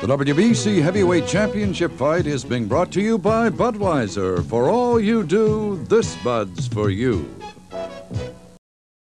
The WBC Heavyweight Championship fight is being brought to you by Budweiser. For all you do, this Bud's for you.